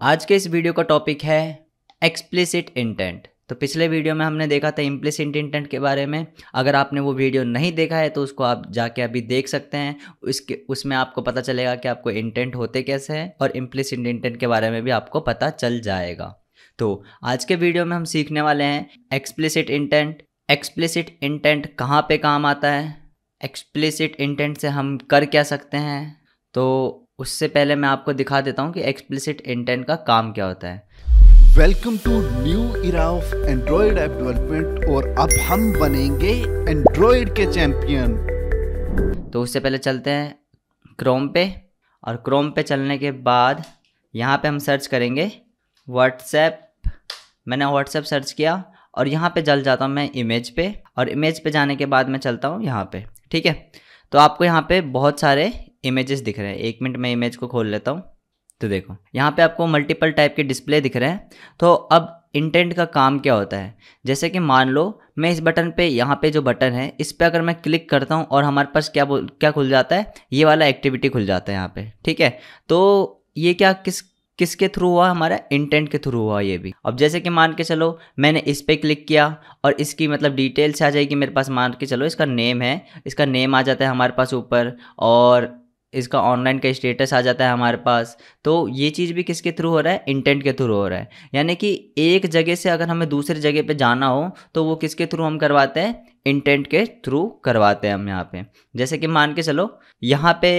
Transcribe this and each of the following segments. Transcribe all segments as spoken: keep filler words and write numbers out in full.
आज के इस वीडियो का टॉपिक है एक्सप्लिसिट इंटेंट। तो पिछले वीडियो में हमने देखा था इम्प्लिसिट इंटेंट के बारे में। अगर आपने वो वीडियो नहीं देखा है तो उसको आप जाके अभी देख सकते हैं। उसके उसमें आपको पता चलेगा कि आपको इंटेंट होते कैसे हैं और इम्प्लिसिट इंटेंट के बारे में भी आपको पता चल जाएगा। तो आज के वीडियो में हम सीखने वाले हैं एक्सप्लिसिट इंटेंट। एक्सप्लिसिट इंटेंट कहाँ पे काम आता है, एक्सप्लिसिट इंटेंट से हम कर क्या सकते हैं। तो उससे पहले मैं आपको दिखा देता हूँ कि एक्सप्लिसिट इंटेंट का काम क्या होता है। Welcome to new era of Android app development, और अब हम बनेंगे एंड्रॉयड के चैंपियन। तो उससे पहले चलते हैं क्रोम पे, और क्रोम पे चलने के बाद यहाँ पे हम सर्च करेंगे व्हाट्सएप। मैंने व्हाट्सएप सर्च किया और यहाँ पे चल जाता हूँ मैं इमेज पे, और इमेज पे जाने के बाद मैं चलता हूँ यहाँ पे। ठीक है, तो आपको यहाँ पे बहुत सारे इमेजेस दिख रहे हैं। एक मिनट में इमेज को खोल लेता हूँ। तो देखो यहाँ पे आपको मल्टीपल टाइप के डिस्प्ले दिख रहे हैं। तो अब इंटेंट का काम क्या होता है, जैसे कि मान लो मैं इस बटन पे, यहाँ पे जो बटन है इस पे अगर मैं क्लिक करता हूँ और हमारे पास क्या बोल क्या खुल जाता है, ये वाला एक्टिविटी खुल जाता है यहाँ पे। ठीक है, तो ये क्या किस किसके थ्रू हुआ, हमारा इंटेंट के थ्रू हुआ ये भी। अब जैसे कि मान के चलो मैंने इस पर क्लिक किया और इसकी मतलब डिटेल्स आ जाएगी मेरे पास। मान के चलो इसका नेम है, इसका नेम आ जाता है हमारे पास ऊपर, और इसका ऑनलाइन का स्टेटस आ जाता है हमारे पास। तो ये चीज़ भी किसके थ्रू हो रहा है, इंटेंट के थ्रू हो रहा है। यानी कि एक जगह से अगर हमें दूसरी जगह पे जाना हो तो वो किसके थ्रू हम करवाते हैं, इंटेंट के थ्रू करवाते हैं हम। यहाँ पे जैसे कि मान के चलो यहाँ पे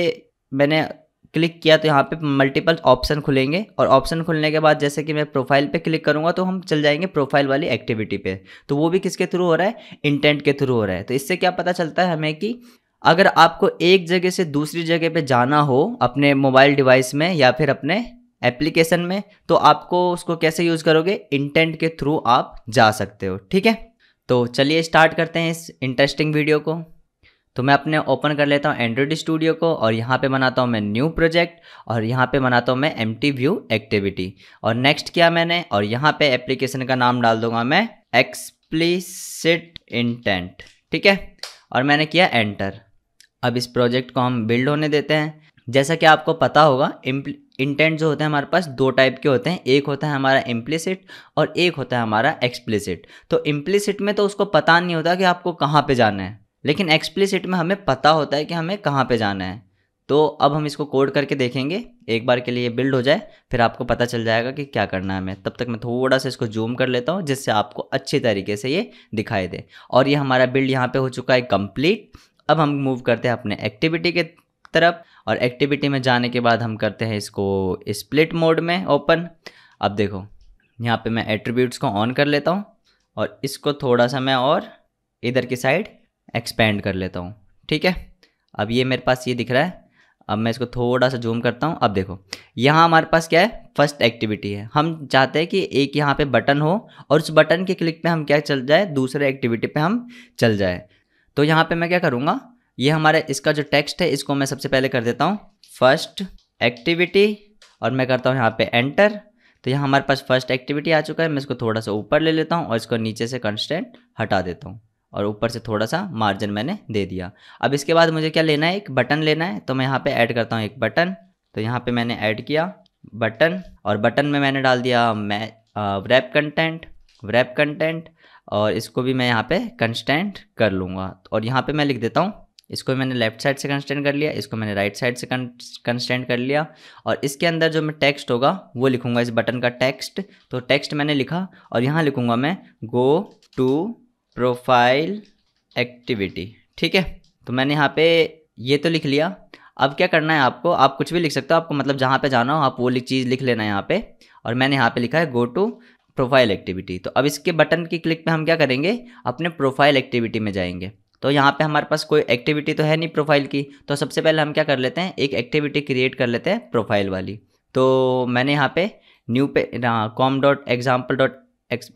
मैंने क्लिक किया तो यहाँ पे मल्टीपल ऑप्शन खुलेंगे, और ऑप्शन खुलने के बाद जैसे कि मैं प्रोफाइल पे क्लिक करूँगा तो हम चल जाएंगे प्रोफाइल वाली एक्टिविटी पे। तो वो भी किसके थ्रू हो रहा है, इंटेंट के थ्रू हो रहा है। तो इससे क्या पता चलता है हमें कि अगर आपको एक जगह से दूसरी जगह पे जाना हो अपने मोबाइल डिवाइस में या फिर अपने एप्लीकेशन में, तो आपको उसको कैसे यूज़ करोगे, इंटेंट के थ्रू आप जा सकते हो। ठीक है, तो चलिए स्टार्ट करते हैं इस इंटरेस्टिंग वीडियो को। तो मैं अपने ओपन कर लेता हूँ एंड्रॉयड स्टूडियो को, और यहाँ पे बनाता हूँ मैं न्यू प्रोजेक्ट, और यहाँ पे बनाता हूँ मैं एम्प्टी व्यू एक्टिविटी, और नेक्स्ट किया मैंने, और यहाँ पे एप्लीकेशन का नाम डाल दूंगा मैं एक्सप्लिसिट इंटेंट। ठीक है, और मैंने किया एंटर। अब इस प्रोजेक्ट को हम बिल्ड होने देते हैं। जैसा कि आपको पता होगा इंटेंट जो होते हैं हमारे पास दो टाइप के होते हैं, एक होता है हमारा इम्प्लिसिट और एक होता है हमारा एक्सप्लिसिट। तो इम्प्लिसिट में तो उसको पता नहीं होता कि आपको कहाँ पे जाना है, लेकिन एक्सप्लिसिट में हमें पता होता है कि हमें कहाँ पे जाना है। तो अब हम इसको कोड करके देखेंगे, एक बार के लिए बिल्ड हो जाए फिर आपको पता चल जाएगा कि क्या करना है हमें। तब तक मैं थोड़ा सा इसको जूम कर लेता हूँ जिससे आपको अच्छी तरीके से ये दिखाई दे। और ये हमारा बिल्ड यहाँ पे हो चुका है कंप्लीट। अब हम मूव करते हैं अपने एक्टिविटी के तरफ, और एक्टिविटी में जाने के बाद हम करते हैं इसको स्प्लिट मोड में ओपन। अब देखो यहाँ पे मैं एट्रीब्यूट्स को ऑन कर लेता हूँ, और इसको थोड़ा सा मैं और इधर की साइड एक्सपेंड कर लेता हूँ। ठीक है, अब ये मेरे पास ये दिख रहा है। अब मैं इसको थोड़ा सा जूम करता हूँ। अब देखो यहाँ हमारे पास क्या है, फर्स्ट एक्टिविटी है। हम चाहते हैं कि एक यहाँ पे बटन हो और उस बटन के क्लिक पे हम क्या चल जाए, दूसरे एक्टिविटी पे हम चल जाए। तो यहाँ पे मैं क्या करूँगा, ये हमारा इसका जो टेक्स्ट है इसको मैं सबसे पहले कर देता हूँ फर्स्ट एक्टिविटी, और मैं करता हूँ यहाँ पर एंटर। तो यहाँ हमारे पास फर्स्ट एक्टिविटी आ चुका है। मैं इसको थोड़ा सा ऊपर ले लेता हूँ और इसको नीचे से कंस्टेंट हटा देता हूँ, और ऊपर से थोड़ा सा मार्जिन मैंने दे दिया। अब इसके बाद मुझे क्या लेना है, एक बटन लेना है। तो मैं यहाँ पे ऐड करता हूँ एक बटन। तो यहाँ पे मैंने ऐड किया बटन, और बटन में मैंने डाल दिया मैं रैप कंटेंट रैप कंटेंट और इसको भी मैं यहाँ पे कंस्टेंट कर लूँगा। और यहाँ पे मैं लिख देता हूँ, इसको मैंने लेफ्ट साइड से कंस्टेंट कर लिया, इसको मैंने राइट साइड से कंस्टेंट कर लिया, और इसके अंदर जो मैं टेक्स्ट होगा वो लिखूँगा, इस बटन का टेक्स्ट। तो टेक्स्ट मैंने लिखा, और यहाँ लिखूँगा मैं गो टू प्रोफाइल एक्टिविटी। ठीक है, तो मैंने यहाँ पे ये तो लिख लिया। अब क्या करना है आपको, आप कुछ भी लिख सकते हो, आपको मतलब जहाँ पे जाना हो आप वो चीज़ लिख लेना है यहाँ पे। और मैंने यहाँ पे लिखा है गो टू प्रोफाइल एक्टिविटी। तो अब इसके बटन की क्लिक पे हम क्या करेंगे, अपने प्रोफाइल एक्टिविटी में जाएंगे। तो यहाँ पे हमारे पास कोई एक्टिविटी तो है नहीं प्रोफाइल की, तो सबसे पहले हम क्या कर लेते हैं, एक एक्टिविटी क्रिएट कर लेते हैं प्रोफाइल वाली। तो मैंने यहाँ पे न्यू पे कॉम डॉट एग्जाम्पल डॉट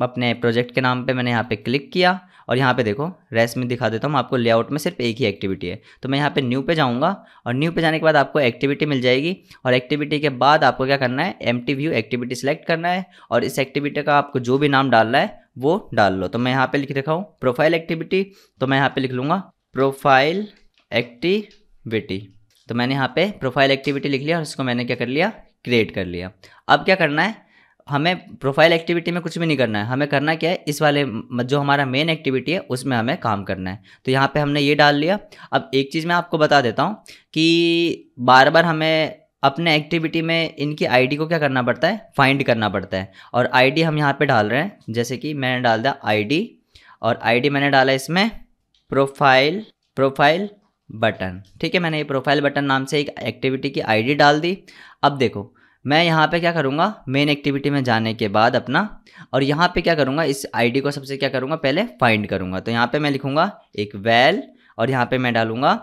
अपने प्रोजेक्ट के नाम पे मैंने यहाँ पे क्लिक किया, और यहाँ पे देखो रेस में दिखा देता हूँ आपको, लेआउट में सिर्फ एक ही एक्टिविटी है। तो मैं यहाँ पे न्यू पे जाऊँगा, और न्यू पे जाने के बाद आपको एक्टिविटी मिल जाएगी, और एक्टिविटी के बाद आपको क्या करना है, एम्प्टी व्यू एक्टिविटी सेलेक्ट करना है, और इस एक्टिविटी का आपको जो भी नाम डालना है वो डाल लो। तो मैं यहाँ पर लिख रखा हूँ प्रोफाइल एक्टिविटी, तो मैं यहाँ पर लिख लूँगा प्रोफाइल एक्टिविटी। तो मैंने यहाँ पर प्रोफाइल एक्टिविटी लिख लिया, और इसको मैंने क्या कर लिया, क्रिएट कर लिया। अब क्या करना है, हमें प्रोफाइल एक्टिविटी में कुछ भी नहीं करना है, हमें करना क्या है, इस वाले जो हमारा मेन एक्टिविटी है उसमें हमें काम करना है। तो यहाँ पे हमने ये डाल लिया। अब एक चीज़ मैं आपको बता देता हूँ कि बार बार हमें अपने एक्टिविटी में इनकी आईडी को क्या करना पड़ता है, फाइंड करना पड़ता है। और आईडी हम यहाँ पे डाल रहे हैं, जैसे कि मैंने डाल दिया आईडी, और आईडी मैंने डाला इसमें प्रोफाइल प्रोफाइल बटन। ठीक है, मैंने ये प्रोफाइल बटन नाम से एक एक्टिविटी की आईडी डाल दी। अब देखो मैं यहाँ पे क्या करूँगा, मेन एक्टिविटी में जाने के बाद अपना, और यहाँ पे क्या करूँगा, इस आईडी को सबसे क्या करूँगा, पहले फाइंड करूँगा। तो यहाँ पे मैं लिखूँगा एक वैल, और यहाँ पे मैं डालूँगा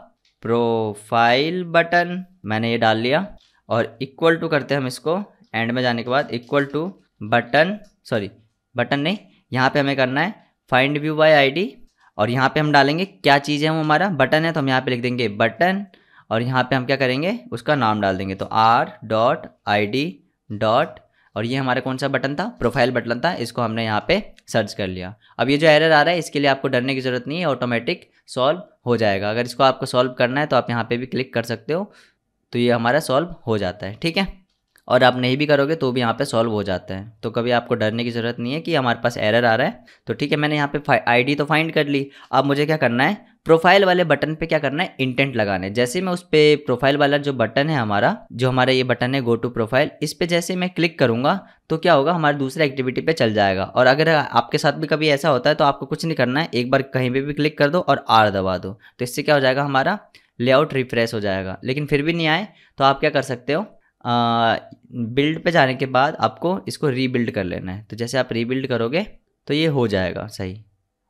प्रोफाइल बटन, मैंने ये डाल लिया। और इक्वल टू करते हैं हम इसको, एंड में जाने के बाद equal to button, sorry button नहीं, यहाँ पे हमें करना है फाइंड व्यू बाय आईडी। और यहाँ पे हम डालेंगे क्या चीज़ है, वो हमारा बटन है, तो हम यहाँ पे लिख देंगे बटन। और यहाँ पे हम क्या करेंगे, उसका नाम डाल देंगे, तो R dot I D dot, और ये हमारा कौन सा बटन था, प्रोफाइल बटन था, इसको हमने यहाँ पे सर्च कर लिया। अब ये जो एरर आ रहा है इसके लिए आपको डरने की ज़रूरत नहीं है, ऑटोमेटिक सॉल्व हो जाएगा। अगर इसको आपको सॉल्व करना है तो आप यहाँ पे भी क्लिक कर सकते हो, तो ये हमारा सॉल्व हो जाता है। ठीक है, और आप नहीं भी करोगे तो भी यहाँ पे सॉल्व हो जाता है, तो कभी आपको डरने की ज़रूरत नहीं है कि हमारे पास एरर आ रहा है। तो ठीक है, मैंने यहाँ पे आईडी तो फाइंड कर ली। अब मुझे क्या करना है, प्रोफाइल वाले बटन पे क्या करना है, इंटेंट लगाना है। जैसे मैं उस पर प्रोफाइल वाला जो बटन है हमारा, जो हमारा ये बटन है गो टू प्रोफाइल, इस पर जैसे मैं क्लिक करूँगा तो क्या होगा, हमारे दूसरे एक्टिविटी पे चल जाएगा। और अगर आपके साथ भी कभी ऐसा होता है तो आपको कुछ नहीं करना है, एक बार कहीं पर भी क्लिक कर दो और आर दबा दो, तो इससे क्या हो जाएगा, हमारा लेआउट रिफ्रेश हो जाएगा। लेकिन फिर भी नहीं आए तो आप क्या कर सकते हो, बिल्ड पे जाने के बाद आपको इसको रीबिल्ड कर लेना है। तो जैसे आप रीबिल्ड करोगे तो ये हो जाएगा सही,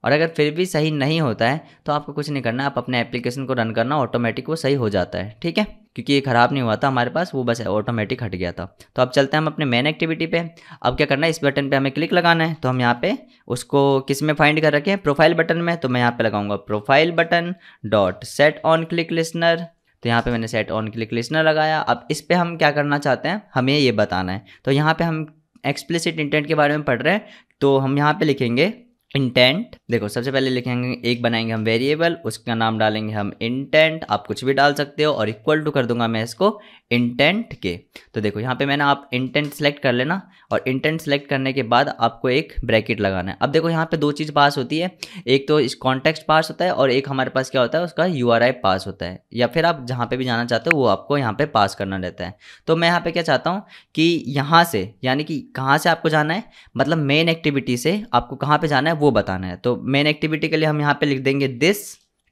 और अगर फिर भी सही नहीं होता है तो आपको कुछ नहीं करना, आप अपने एप्लीकेशन को रन करना, ऑटोमेटिक वो सही हो जाता है। ठीक है, क्योंकि ये ख़राब नहीं हुआ था हमारे पास, वो बस ऑटोमेटिक हट गया था। तो अब चलते हैं हम अपने मेन एक्टिविटी पे। अब क्या करना है, इस बटन पे हमें क्लिक लगाना है। तो हम यहाँ पे उसको किस में फाइंड कर रखे हैं, प्रोफाइल बटन में, तो मैं यहाँ पे लगाऊंगा profile button dot set on click listener. तो यहाँ पे मैंने सेट ऑन क्लिक लिसनर लगाया। अब इस पर हम क्या करना चाहते हैं, हमें ये बताना है। तो यहाँ पे हम एक्सप्लिसिट इंटेंट के बारे में पढ़ रहे हैं, तो हम यहाँ पे लिखेंगे इंटेंट। देखो सबसे पहले लिखेंगे, एक बनाएंगे हम वेरिएबल, उसका नाम डालेंगे हम इंटेंट, आप कुछ भी डाल सकते हो, और इक्वल टू कर दूंगा मैं इसको इंटेंट के। तो देखो यहाँ पे मैंने, आप इंटेंट सेलेक्ट कर लेना, और इंटेंट सेलेक्ट करने के बाद आपको एक ब्रैकेट लगाना है। अब देखो यहाँ पे दो चीज़ पास होती है, एक तो इस कॉन्टेक्स्ट पास होता है, और एक हमारे पास क्या होता है, उसका यू आर आई पास होता है, या फिर आप जहाँ पर भी जाना चाहते हो वो आपको यहाँ पर पास करना रहता है। तो मैं यहाँ पर क्या चाहता हूँ कि यहाँ से, यानी कि कहाँ से आपको जाना है, मतलब मेन एक्टिविटी से आपको कहाँ पर जाना है वो बताना है। तो मेन एक्टिविटी के लिए हम यहाँ पे लिख देंगे दिस।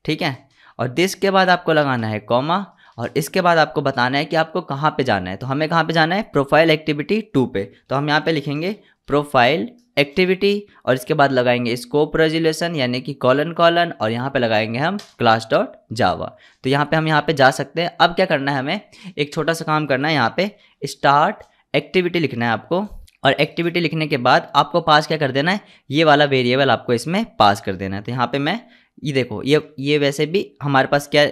ठीक है, और दिस के बाद आपको लगाना है कॉमा, और इसके बाद आपको बताना है कि आपको कहाँ पे जाना है। तो हमें कहाँ पे जाना है, प्रोफाइल एक्टिविटी टू पे। तो हम यहाँ पे लिखेंगे प्रोफाइल एक्टिविटी, और इसके बाद लगाएंगे स्कोप रेजुलेशन, यानी कि कॉलन कॉलन, और यहाँ पे लगाएंगे हम क्लास डॉट जावा। तो यहाँ पे हम यहाँ पे जा सकते हैं। अब क्या करना है, हमें एक छोटा सा काम करना है, यहाँ पे स्टार्ट एक्टिविटी लिखना है आपको, और एक्टिविटी लिखने के बाद आपको पास क्या कर देना है, ये वाला वेरिएबल आपको इसमें पास कर देना है। तो यहाँ पे मैं, ये देखो ये ये वैसे भी हमारे पास क्या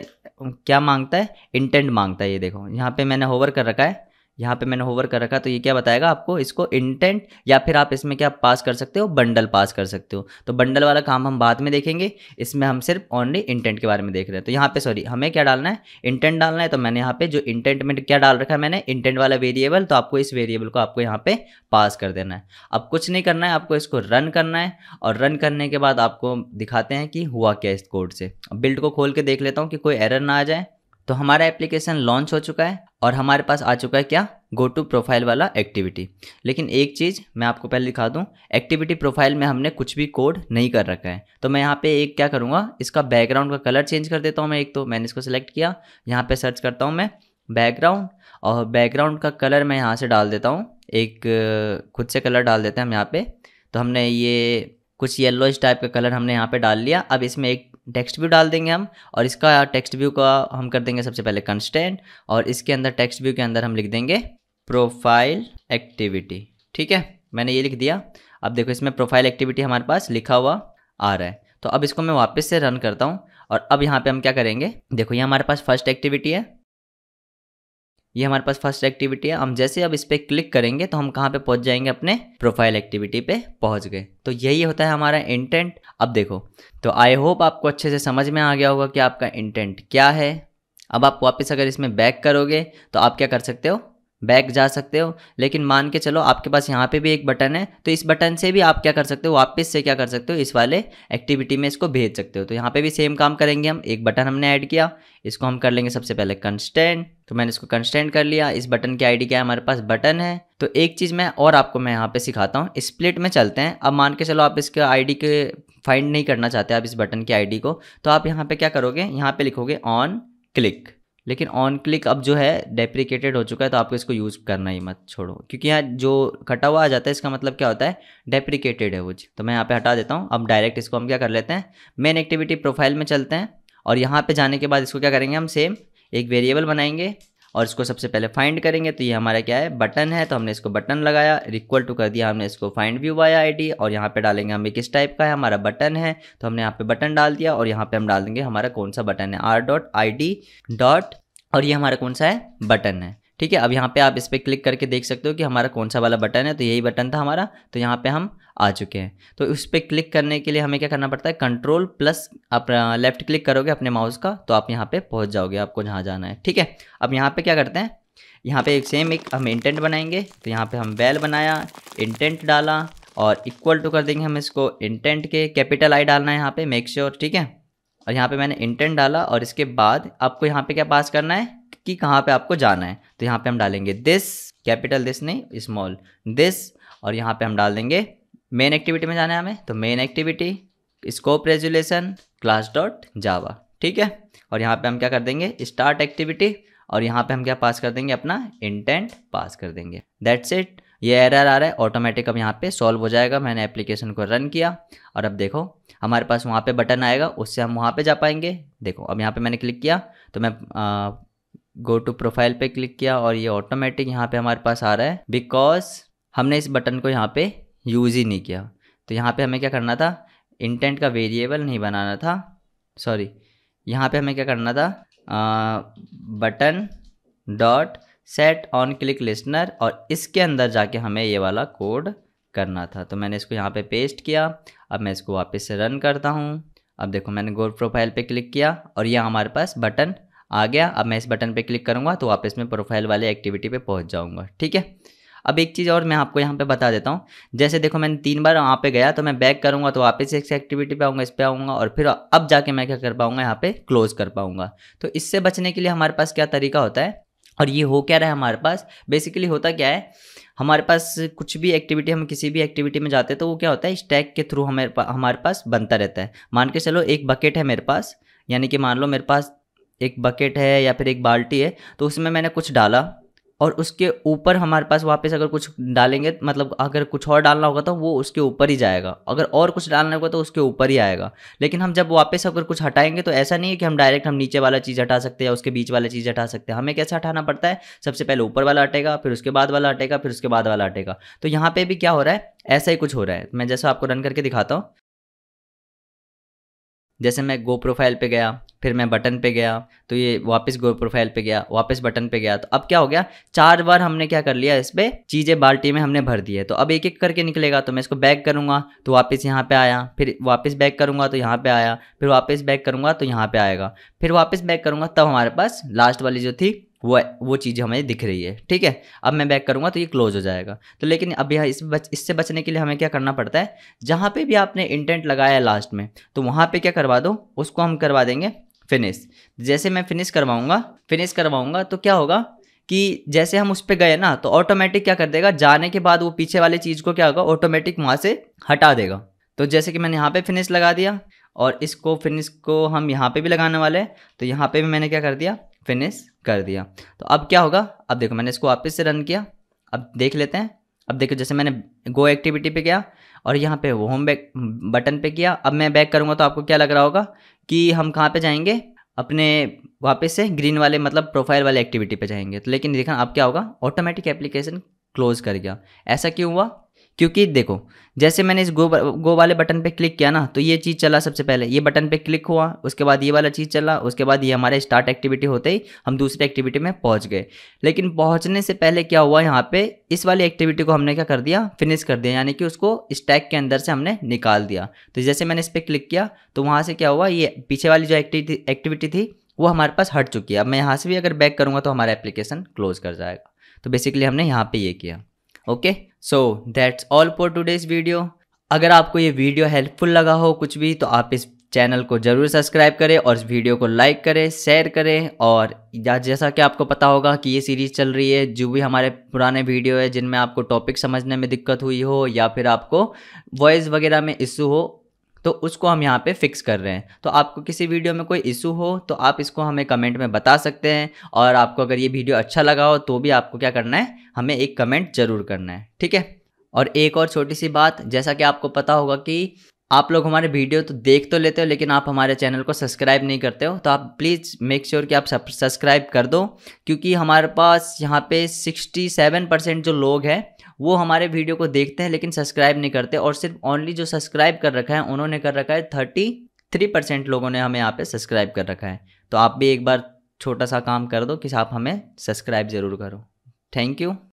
क्या मांगता है, इंटेंट मांगता है। ये देखो यहाँ पे मैंने होवर कर रखा है, यहाँ पे मैंने होवर कर रखा, तो ये क्या बताएगा आपको, इसको इंटेंट, या फिर आप इसमें क्या पास कर सकते हो, बंडल पास कर सकते हो। तो बंडल वाला काम हम बाद में देखेंगे, इसमें हम सिर्फ ओनली इंटेंट के बारे में देख रहे हैं। तो यहाँ पे सॉरी, हमें क्या डालना है, इंटेंट डालना है। तो मैंने यहाँ पे जो इंटेंट में क्या डाल रखा है, मैंने इंटेंट वाला वेरिएबल, तो आपको इस वेरिएबल को आपको यहाँ पे पास कर देना है। अब कुछ नहीं करना है, आपको इसको रन करना है, और रन करने के बाद आपको दिखाते हैं कि हुआ क्या इस कोड से। बिल्ड को खोल के देख लेता हूँ कि कोई एरर ना आ जाए। तो हमारा एप्लीकेशन लॉन्च हो चुका है, और हमारे पास आ चुका है क्या, गो टू प्रोफाइल वाला एक्टिविटी। लेकिन एक चीज़ मैं आपको पहले दिखा दूं, एक्टिविटी प्रोफाइल में हमने कुछ भी कोड नहीं कर रखा है। तो मैं यहाँ पे एक क्या करूँगा, इसका बैकग्राउंड का कलर चेंज कर देता हूँ मैं। एक तो मैंने इसको सिलेक्ट किया, यहाँ पे सर्च करता हूँ मैं बैकग्राउंड, और बैकग्राउंड का कलर मैं यहाँ से डाल देता हूँ, एक खुद से कलर डाल देते हैं हम यहाँ पर। तो हमने ये कुछ येलोइश टाइप का कलर हमने यहाँ पर डाल लिया। अब इसमें एक टेक्स्ट व्यू डाल देंगे हम, और इसका टेक्स्ट व्यू का हम कर देंगे सबसे पहले कंस्टेंट, और इसके अंदर टेक्स्ट व्यू के अंदर हम लिख देंगे प्रोफाइल एक्टिविटी। ठीक है, मैंने ये लिख दिया। अब देखो इसमें प्रोफाइल एक्टिविटी हमारे पास लिखा हुआ आ रहा है। तो अब इसको मैं वापस से रन करता हूँ, और अब यहाँ पे हम क्या करेंगे, देखो ये हमारे पास फर्स्ट एक्टिविटी है, ये हमारे पास फर्स्ट एक्टिविटी है। हम जैसे अब इस पर क्लिक करेंगे तो हम कहाँ पे पहुँच जाएंगे, अपने प्रोफाइल एक्टिविटी पे पहुँच गए। तो यही होता है हमारा इंटेंट। अब देखो, तो आई होप आपको अच्छे से समझ में आ गया होगा कि आपका इंटेंट क्या है। अब आप वापस अगर इसमें बैक करोगे तो आप क्या कर सकते हो, बैक जा सकते हो। लेकिन मान के चलो आपके पास यहाँ पे भी एक बटन है, तो इस बटन से भी आप क्या कर सकते हो, वापस से क्या कर सकते हो, इस वाले एक्टिविटी में इसको भेज सकते हो। तो यहाँ पे भी सेम काम करेंगे हम। एक बटन हमने ऐड किया, इसको हम कर लेंगे सबसे पहले कंस्टेंट। तो मैंने इसको कंस्टेंट कर लिया। इस बटन की आईडी क्या है, हमारे पास बटन है। तो एक चीज़ मैं और आपको मैं यहाँ पे सिखाता हूँ। स्प्लिट में चलते हैं। अब मान के चलो आप इसके आईडी के फाइंड नहीं करना चाहते, आप इस बटन की आईडी को, तो आप यहाँ पे क्या करोगे, यहाँ पे लिखोगे ऑन क्लिक। लेकिन ऑन क्लिक अब जो है डेप्रिकेटेड हो चुका है, तो आपको इसको यूज़ करना ही मत छोड़ो, क्योंकि यहाँ जो कटा हुआ आ जाता है इसका मतलब क्या होता है, डेप्रिकेटेड है वो। तो मैं यहाँ पे हटा देता हूँ। अब डायरेक्ट इसको हम क्या कर लेते हैं, मेन एक्टिविटी प्रोफाइल में चलते हैं। और यहाँ पे जाने के बाद इसको क्या करेंगे हम, सेम एक वेरिएबल बनाएंगे और इसको सबसे पहले फाइंड करेंगे। तो ये हमारा क्या है, बटन है, तो हमने इसको बटन लगाया, इक्वल टू कर दिया हमने इसको फाइंड व्यू बाय आईडी। और यहाँ पे डालेंगे हमें किस टाइप का है, हमारा बटन है, तो हमने यहाँ पे बटन डाल दिया। और यहाँ पे हम डाल देंगे हमारा कौन सा बटन है, R dot I D dot, और ये हमारा कौन सा है, बटन है। ठीक है। अब यहाँ पे आप इस पर क्लिक करके देख सकते हो कि हमारा कौन सा वाला बटन है, तो यही बटन था हमारा। तो यहाँ पे हम आ चुके हैं। तो उस पर क्लिक करने के लिए हमें क्या करना पड़ता है, कंट्रोल प्लस आप लेफ्ट क्लिक करोगे अपने माउस का, तो आप यहाँ पे पहुँच जाओगे आपको जहाँ जाना है। ठीक है। अब यहाँ पे क्या करते हैं, यहाँ पे एक सेम एक हम इंटेंट बनाएंगे। तो यहाँ पे हम वेल बनाया, इंटेंट डाला और इक्वल टू कर देंगे हम इसको इंटेंट के, कैपिटल आई डालना है यहाँ पे, मेक श्योर। ठीक है। और यहाँ पे मैंने इंटेंट डाला और इसके बाद आपको यहाँ पे क्या पास करना है कि कहाँ पे आपको जाना है। तो यहाँ पे हम डालेंगे दिस, कैपिटल दिस नहीं, स्मॉल दिस, और यहाँ पे हम डाल देंगे मेन एक्टिविटी में जाना है हमें, तो main activity scope resolution class dot Java. ठीक है। और यहाँ पे हम क्या कर देंगे, स्टार्ट एक्टिविटी, और यहाँ पे हम क्या पास कर देंगे, अपना इंटेंट पास कर देंगे। That's it. ये एरर आ रहा है ऑटोमेटिक, अब यहाँ पे सॉल्व हो जाएगा। मैंने एप्लीकेशन को रन किया और अब देखो हमारे पास वहाँ पे बटन आएगा, उससे हम वहाँ पे जा पाएंगे। देखो अब यहाँ पे मैंने क्लिक किया, तो मैं गो टू प्रोफाइल पे क्लिक किया और ये ऑटोमेटिक यहाँ पे हमारे पास आ रहा है, बिकॉज हमने इस बटन को यहाँ पे यूज़ ही नहीं किया। तो यहाँ पे हमें क्या करना था, इंटेंट का वेरिएबल नहीं बनाना था, सॉरी, यहाँ पे हमें क्या करना था, button dot set on click listener, और इसके अंदर जाके हमें ये वाला कोड करना था। तो मैंने इसको यहाँ पे पेस्ट किया। अब मैं इसको वापस से रन करता हूँ। अब देखो मैंने गो प्रोफाइल पे क्लिक किया और ये हमारे पास बटन आ गया। अब मैं इस बटन पे क्लिक करूँगा तो वापस मैं प्रोफाइल वाले एक्टिविटी पे पहुँच जाऊँगा। ठीक है। अब एक चीज़ और मैं आपको यहाँ पे बता देता हूँ। जैसे देखो मैंने तीन बार वहाँ पे गया, तो मैं बैक करूँगा तो वापस इस एक्टिविटी पे आऊँगा, इस पे आऊँगा, और फिर अब जाके मैं क्या कर पाऊँगा, यहाँ पे क्लोज़ कर पाऊँगा। तो इससे बचने के लिए हमारे पास क्या तरीका होता है, और ये हो क्या रहा है हमारे पास, बेसिकली होता क्या है, हमारे पास कुछ भी एक्टिविटी, हम किसी भी एक्टिविटी में जाते हैं तो वो क्या होता है, स्टैक के थ्रू हमारे हमारे पास बनता रहता है। मान के चलो एक बकेट है मेरे पास, यानी कि मान लो मेरे पास एक बकेट है या फिर एक बाल्टी है, तो उसमें मैंने कुछ डाला और उसके ऊपर हमारे पास वापस अगर कुछ डालेंगे, मतलब अगर कुछ और डालना होगा तो वो उसके ऊपर ही जाएगा, अगर और कुछ डालना होगा तो उसके ऊपर ही आएगा। लेकिन हम जब वापस अगर कुछ हटाएंगे तो ऐसा नहीं है कि हम डायरेक्ट हम नीचे वाला चीज़ हटा सकते हैं या उसके बीच वाला चीज़ हटा सकते हैं। हमें कैसे हटाना पड़ता है, सबसे पहले ऊपर वाला हटेगा, फिर उसके बाद वाला हटेगा, फिर उसके बाद वाला हटेगा। तो यहाँ पर भी क्या हो रहा है, ऐसा ही कुछ हो रहा है। मैं जैसा आपको रन करके दिखाता हूँ। जैसे मैं गो प्रोफाइल पे गया, फिर मैं बटन पे गया, तो ये वापस गो प्रोफाइल पे गया, वापस बटन पे गया। तो अब क्या हो गया, चार बार हमने क्या कर लिया, इस पर चीज़ें बाल्टी में हमने भर दी है। तो अब एक एक करके निकलेगा। तो मैं इसको बैक करूँगा तो वापस यहाँ पे आया, फिर वापस बैक करूँगा तो यहाँ पे आया, फिर वापस बैक करूँगा तो यहाँ पे आएगा, फिर वापस बैक करूँगा तब हमारे पास लास्ट वाली जो थी वो वो चीज़ हमें दिख रही है। ठीक है। अब मैं बैक करूँगा तो ये क्लोज हो जाएगा। तो लेकिन अब यह इस बच, इससे बचने के लिए हमें क्या करना पड़ता है, जहाँ पे भी आपने इंटेंट लगाया है लास्ट में, तो वहाँ पे क्या करवा दो, उसको हम करवा देंगे फिनिश। जैसे मैं फिनिश करवाऊँगा फिनिश करवाऊँगा तो क्या होगा कि जैसे हम उस पर गए ना, तो ऑटोमेटिक क्या कर देगा, जाने के बाद वो पीछे वाली चीज़ को क्या होगा, ऑटोमेटिक वहाँ से हटा देगा। तो जैसे कि मैंने यहाँ पर फिनिश लगा दिया और इसको फिनिश को हम यहाँ पर भी लगाने वाले हैं, तो यहाँ पर भी मैंने क्या कर दिया, फिनिश कर दिया। तो अब क्या होगा, अब देखो मैंने इसको वापस से रन किया, अब देख लेते हैं। अब देखो जैसे मैंने गो एक्टिविटी पे गया और यहाँ पे होम बैक बटन पे किया, अब मैं बैक करूँगा तो आपको क्या लग रहा होगा कि हम कहाँ पे जाएंगे, अपने वापस से ग्रीन वाले मतलब प्रोफाइल वाले एक्टिविटी पे जाएंगे। तो लेकिन देखा अब क्या होगा, ऑटोमेटिक एप्लीकेशन क्लोज़ कर गया। ऐसा क्यों हुआ, क्योंकि देखो जैसे मैंने इस गो गो वाले बटन पे क्लिक किया ना, तो ये चीज़ चला, सबसे पहले ये बटन पे क्लिक हुआ, उसके बाद ये वाला चीज़ चला, उसके बाद ये हमारे स्टार्ट एक्टिविटी होते ही हम दूसरी एक्टिविटी में पहुंच गए। लेकिन पहुंचने से पहले क्या हुआ, यहाँ पे इस वाली एक्टिविटी को हमने क्या कर दिया, फिनिश कर दिया, यानी कि उसको स्टैक के अंदर से हमने निकाल दिया। तो जैसे मैंने इस पर क्लिक किया तो वहाँ से क्या हुआ, ये पीछे वाली जो एक्टिविटी थी वो हमारे पास हट चुकी है। अब मैं यहाँ से भी अगर बैक करूँगा तो हमारा एप्लीकेशन क्लोज़ कर जाएगा। तो बेसिकली हमने यहाँ पे ये किया। Okay, so that's all for today's video. अगर आपको ये वीडियो हेल्पफुल लगा हो कुछ भी, तो आप इस चैनल को ज़रूर सब्सक्राइब करें और इस वीडियो को लाइक करें, शेयर करें। और जैसा कि आपको पता होगा कि ये सीरीज़ चल रही है, जो भी हमारे पुराने वीडियो है जिनमें आपको टॉपिक समझने में दिक्कत हुई हो या फिर आपको वॉइस वगैरह में इशू हो, तो उसको हम यहाँ पे फिक्स कर रहे हैं। तो आपको किसी वीडियो में कोई इशू हो तो आप इसको हमें कमेंट में बता सकते हैं। और आपको अगर ये वीडियो अच्छा लगा हो तो भी आपको क्या करना है, हमें एक कमेंट ज़रूर करना है, ठीक है। और एक और छोटी सी बात, जैसा कि आपको पता होगा कि आप लोग हमारे वीडियो तो देख तो लेते हो लेकिन आप हमारे चैनल को सब्सक्राइब नहीं करते हो, तो आप प्लीज़ मेक श्योर कि आप सब्सक्राइब कर दो, क्योंकि हमारे पास यहाँ पे सड़सठ परसेंट जो लोग हैं वो हमारे वीडियो को देखते हैं लेकिन सब्सक्राइब नहीं करते। और सिर्फ ओनली जो सब्सक्राइब कर रखा है उन्होंने कर रखा है तैंतीस परसेंट लोगों ने हमें यहाँ पर सब्सक्राइब कर रखा है। तो आप भी एक बार छोटा सा काम कर दो कि आप हमें सब्सक्राइब ज़रूर करो। Thank you.